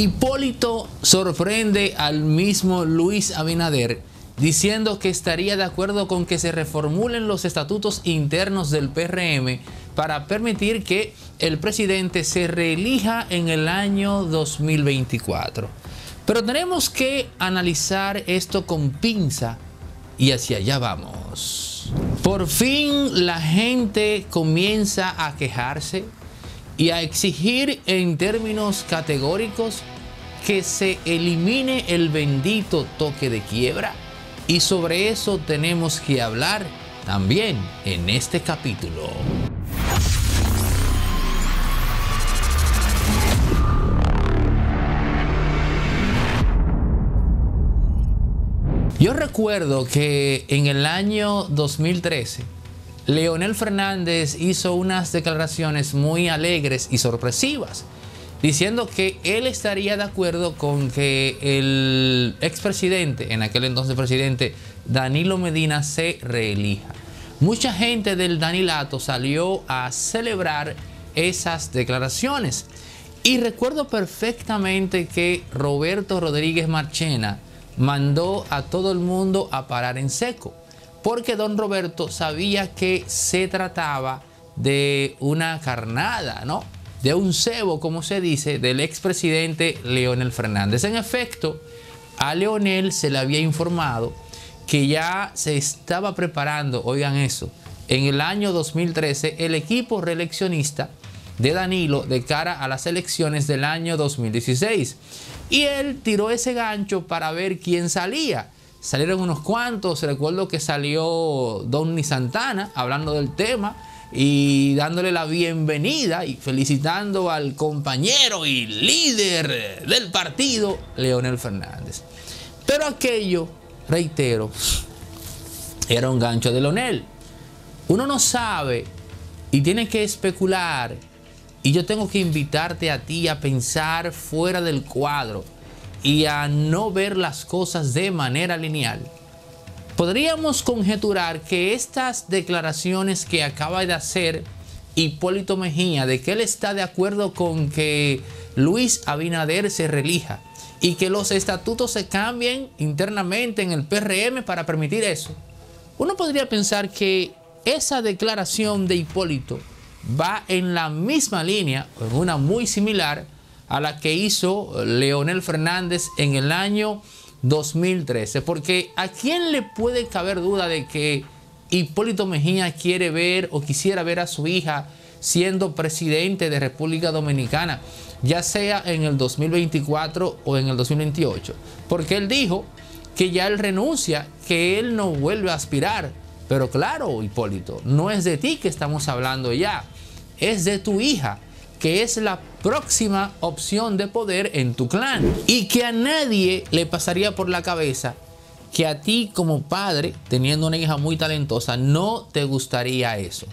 Hipólito sorprende al mismo Luis Abinader diciendo que estaría de acuerdo con que se reformulen los estatutos internos del PRM para permitir que el presidente se reelija en el año 2024. Pero tenemos que analizar esto con pinza y hacia allá vamos. Por fin la gente comienza a quejarse y a exigir en términos categóricos que se elimine el bendito toque de quiebra, y sobre eso tenemos que hablar también en este capítulo. Yo recuerdo que en el año 2013, Leonel Fernández hizo unas declaraciones muy alegres y sorpresivas, diciendo que él estaría de acuerdo con que el expresidente, en aquel entonces presidente, Danilo Medina, se reelija. Mucha gente del Danilato salió a celebrar esas declaraciones. Y recuerdo perfectamente que Roberto Rodríguez Marchena mandó a todo el mundo a parar en seco, porque don Roberto sabía que se trataba de una carnada, ¿no? De un cebo, como se dice, del expresidente Leonel Fernández. En efecto, a Leonel se le había informado que ya se estaba preparando, oigan eso, en el año 2013, el equipo reeleccionista de Danilo de cara a las elecciones del año 2016. Y él tiró ese gancho para ver quién salía. Salieron unos cuantos, recuerdo que salió Donny Santana hablando del tema y dándole la bienvenida y felicitando al compañero y líder del partido, Leonel Fernández. Pero aquello, reitero, era un gancho de Leonel. Uno no sabe y tiene que especular, y yo tengo que invitarte a ti a pensar fuera del cuadro y a no ver las cosas de manera lineal. Podríamos conjeturar que estas declaraciones que acaba de hacer Hipólito Mejía, de que él está de acuerdo con que Luis Abinader se reelija y que los estatutos se cambien internamente en el PRM para permitir eso, uno podría pensar que esa declaración de Hipólito va en la misma línea, en una muy similar a la que hizo Leonel Fernández en el año 2013. Porque ¿a quién le puede caber duda de que Hipólito Mejía quiere ver o quisiera ver a su hija siendo presidente de República Dominicana, ya sea en el 2024 o en el 2028? Porque él dijo que ya él renuncia, que él no vuelve a aspirar. Pero claro, Hipólito, no es de ti que estamos hablando ya, es de tu hija, que es la próxima opción de poder en tu clan, y que a nadie le pasaría por la cabeza que a ti como padre, teniendo una hija muy talentosa, no te gustaría eso.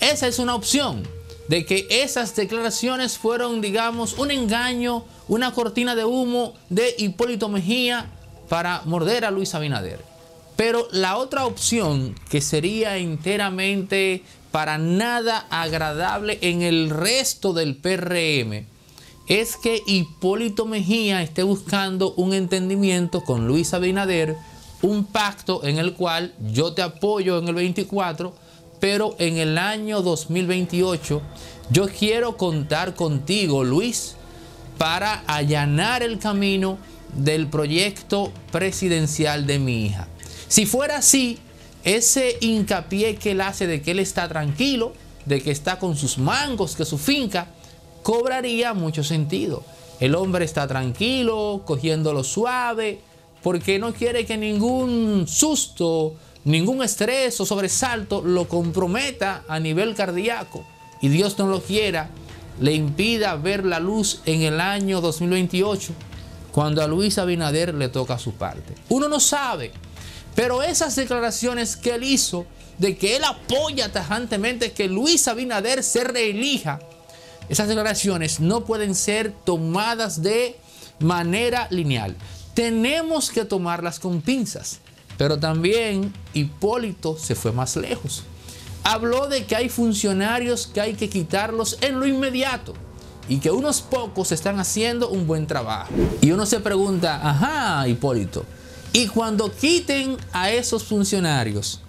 Esa es una opción, de que esas declaraciones fueron, digamos, un engaño, una cortina de humo de Hipólito Mejía para morder a Luis Abinader. Pero la otra opción, que sería enteramente para nada agradable en el resto del PRM, es que Hipólito Mejía esté buscando un entendimiento con Luis Abinader, un pacto en el cual yo te apoyo en el 24, pero en el año 2028 yo quiero contar contigo, Luis, para allanar el camino del proyecto presidencial de mi hija. Si fuera así, ese hincapié que él hace de que él está tranquilo, de que está con sus mangos, que su finca, cobraría mucho sentido. El hombre está tranquilo, cogiéndolo suave, porque no quiere que ningún susto, ningún estrés o sobresalto lo comprometa a nivel cardíaco. Y Dios no lo quiera, le impida ver la luz en el año 2028, cuando a Luis Abinader le toca su parte. Uno no sabe. Pero esas declaraciones que él hizo, de que él apoya tajantemente que Luis Abinader se reelija, esas declaraciones no pueden ser tomadas de manera lineal. Tenemos que tomarlas con pinzas. Pero también Hipólito se fue más lejos. Habló de que hay funcionarios que hay que quitarlos en lo inmediato. y que unos pocos están haciendo un buen trabajo. Y uno se pregunta, ajá, Hipólito, y cuando quiten a esos funcionarios,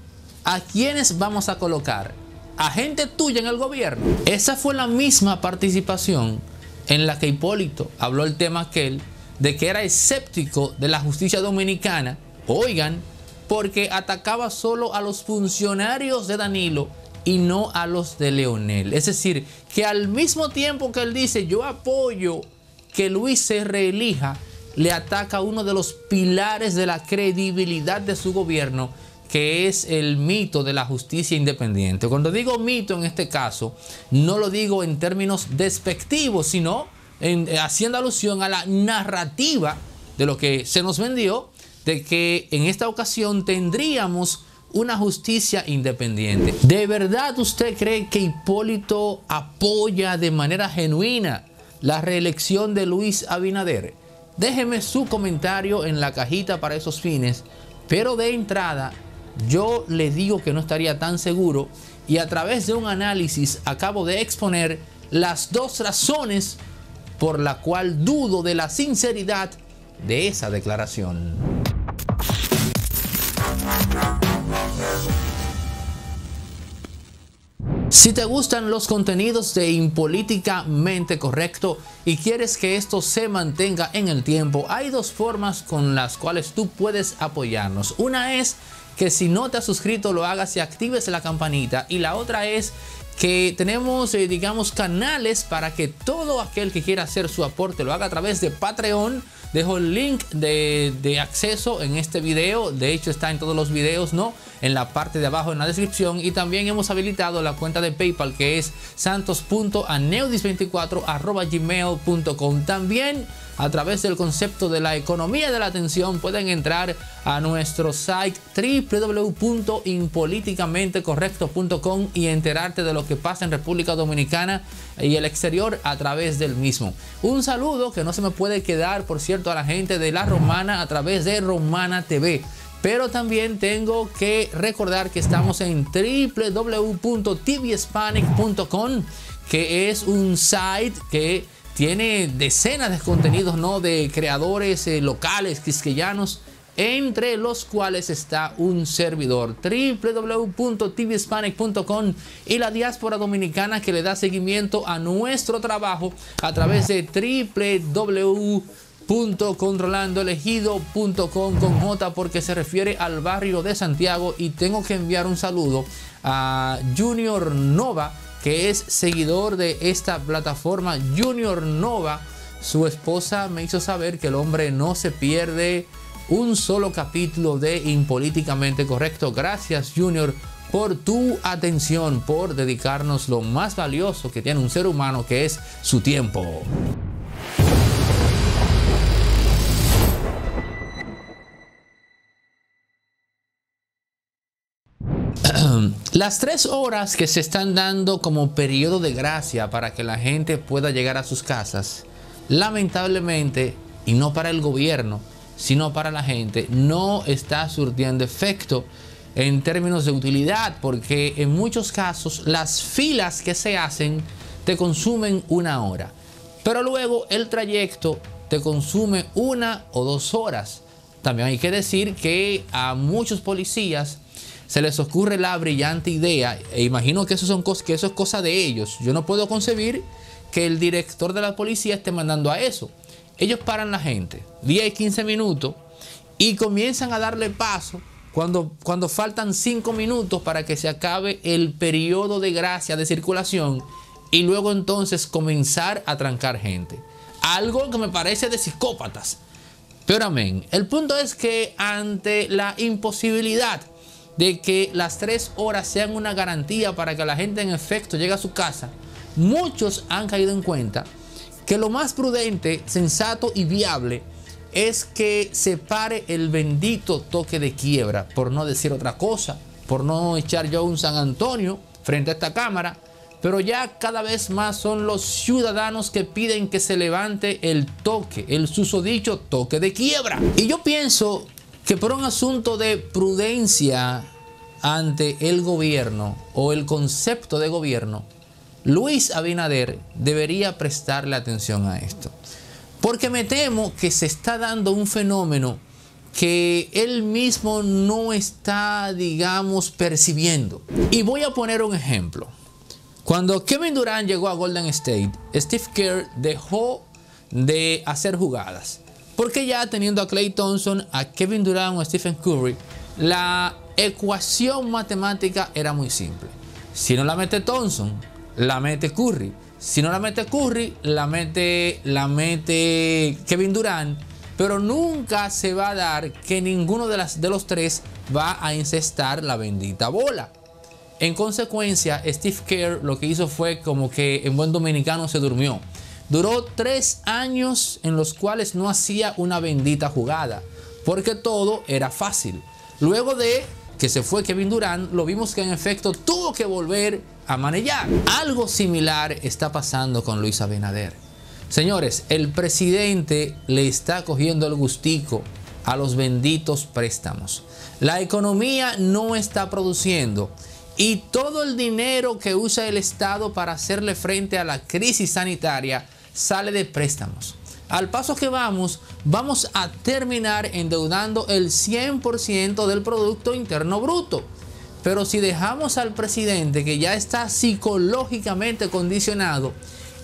¿a quiénes vamos a colocar? ¿A gente tuya en el gobierno? Esa fue la misma participación en la que Hipólito habló el tema aquel de que era escéptico de la justicia dominicana, oigan, porque atacaba solo a los funcionarios de Danilo y no a los de Leonel. Es decir, que al mismo tiempo que él dice yo apoyo que Luis se reelija, le ataca uno de los pilares de la credibilidad de su gobierno, que es el mito de la justicia independiente. Cuando digo mito en este caso, no lo digo en términos despectivos, sino haciendo alusión a la narrativa de lo que se nos vendió, de que en esta ocasión tendríamos una justicia independiente. ¿De verdad usted cree que Hipólito apoya de manera genuina la reelección de Luis Abinader? Déjeme su comentario en la cajita para esos fines, pero de entrada yo le digo que no estaría tan seguro, y a través de un análisis acabo de exponer las dos razones por la cual dudo de la sinceridad de esa declaración. Si te gustan los contenidos de Impolíticamente Correcto y quieres que esto se mantenga en el tiempo, hay dos formas con las cuales tú puedes apoyarnos. Una es que si no te has suscrito lo hagas y actives la campanita, y la otra es que tenemos, digamos, canales para que todo aquel que quiera hacer su aporte lo haga a través de Patreon. Dejo el link de acceso en este video, de hecho está en todos los videos, ¿no? En la parte de abajo en la descripción, y también hemos habilitado la cuenta de PayPal, que es santos.aneudis24@gmail.com. También a través del concepto de la economía de la atención pueden entrar a nuestro site www.impoliticamentecorrecto.com y enterarte de lo que pasa en República Dominicana y el exterior a través del mismo. Un saludo que no se me puede quedar, por cierto, a la gente de La Romana a través de Romana TV. Pero también tengo que recordar que estamos en www.tvspanic.com, que es un site que tiene decenas de contenidos, ¿no?, de creadores locales quisqueyanos, entre los cuales está un servidor. www.tvspanic.com y la diáspora dominicana, que le da seguimiento a nuestro trabajo a través de www.controlandoelegido.com con J, porque se refiere al barrio de Santiago. Y tengo que enviar un saludo a Junior Nova, que es seguidor de esta plataforma. Junior Nova, su esposa me hizo saber que el hombre no se pierde un solo capítulo de Impolíticamente Correcto. Gracias, Junior, por tu atención, por dedicarnos lo más valioso que tiene un ser humano, que es su tiempo. Las 3 horas que se están dando como periodo de gracia para que la gente pueda llegar a sus casas, lamentablemente, y no para el gobierno, sino para la gente, no está surtiendo efecto en términos de utilidad, porque en muchos casos las filas que se hacen te consumen 1 hora, pero luego el trayecto te consume 1 o 2 horas. También hay que decir que a muchos policías se les ocurre la brillante idea, e imagino que eso es cosa de ellos. Yo no puedo concebir que el director de la policía esté mandando a eso. Ellos paran la gente 10, 15 minutos y comienzan a darle paso cuando faltan 5 minutos para que se acabe el periodo de gracia de circulación, y luego entonces comenzar a trancar gente. Algo que me parece de psicópatas. Pero amén. El punto es que ante la imposibilidad de que las 3 horas sean una garantía para que la gente en efecto llegue a su casa, muchos han caído en cuenta que lo más prudente, sensato y viable es que se pare el bendito toque de quiebra, por no decir otra cosa, por no echar yo un San Antonio frente a esta cámara. Pero ya cada vez más son los ciudadanos que piden que se levante el toque, el susodicho toque de quiebra. Y yo pienso que por un asunto de prudencia ante el gobierno o el concepto de gobierno, Luis Abinader debería prestarle atención a esto, porque me temo que se está dando un fenómeno que él mismo no está, digamos, percibiendo. Y voy a poner un ejemplo. Cuando Kevin Durant llegó a Golden State, Steve Kerr dejó de hacer jugadas, porque ya teniendo a Clay Thompson, a Kevin Durant o a Stephen Curry, la ecuación matemática era muy simple. Si no la mete Thompson, la mete Curry. Si no la mete Curry, la mete Kevin Durant. Pero nunca se va a dar que ninguno de los tres va a incestar la bendita bola. En consecuencia, Steve Kerr lo que hizo fue como que en buen dominicano se durmió. Duró 3 años en los cuales no hacía una bendita jugada, porque todo era fácil. Luego de que se fue Kevin Durant, lo vimos que en efecto tuvo que volver a manejar. Algo similar está pasando con Luis Abinader. Señores, el presidente le está cogiendo el gustico a los benditos préstamos. La economía no está produciendo y todo el dinero que usa el Estado para hacerle frente a la crisis sanitaria sale de préstamos. Al paso que vamos, vamos a terminar endeudando el 100% del Producto Interno Bruto. Pero si dejamos al presidente, que ya está psicológicamente condicionado,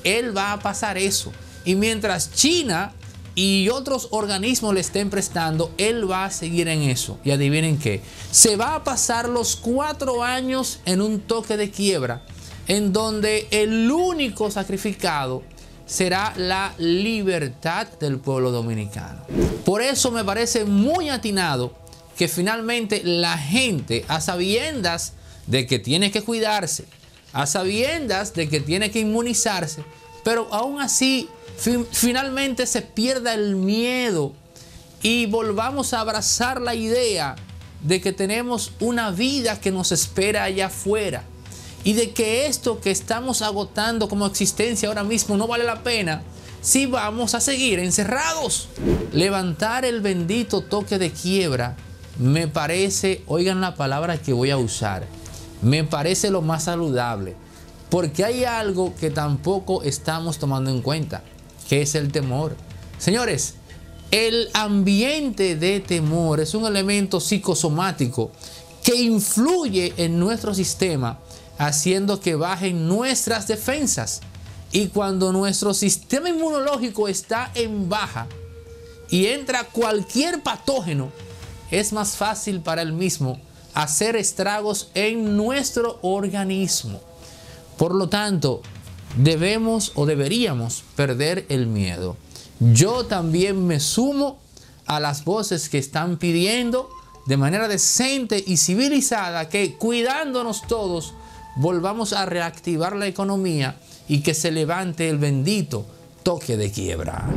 él va a pasar eso. Y mientras China y otros organismos le estén prestando, él va a seguir en eso. Y adivinen qué, se va a pasar los 4 años en un toque de quiebra, en donde el único sacrificado será la libertad del pueblo dominicano. Por eso me parece muy atinado que finalmente la gente, a sabiendas de que tiene que cuidarse, a sabiendas de que tiene que inmunizarse, pero aún así finalmente se pierda el miedo y volvamos a abrazar la idea de que tenemos una vida que nos espera allá afuera. Y de que esto que estamos agotando como existencia ahora mismo no vale la pena si vamos a seguir encerrados. Levantar el bendito toque de quiebra me parece, oigan la palabra que voy a usar, me parece lo más saludable. Porque hay algo que tampoco estamos tomando en cuenta, que es el temor. Señores, el ambiente de temor es un elemento psicosomático que influye en nuestro sistema, haciendo que bajen nuestras defensas. Y cuando nuestro sistema inmunológico está en baja y entra cualquier patógeno, es más fácil para él mismo hacer estragos en nuestro organismo. Por lo tanto, debemos o deberíamos perder el miedo. Yo también me sumo a las voces que están pidiendo de manera decente y civilizada que, cuidándonos todos, volvamos a reactivar la economía y que se levante el bendito toque de quiebra.